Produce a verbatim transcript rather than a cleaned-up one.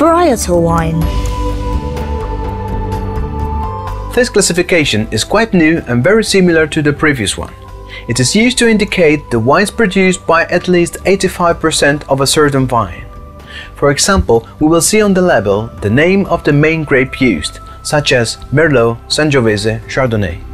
varietal wine. This classification is quite new and very similar to the previous one. It is used to indicate the wines produced by at least eighty-five percent of a certain vine. For example, we will see on the label the name of the main grape used, such as Merlot, Sangiovese, Chardonnay.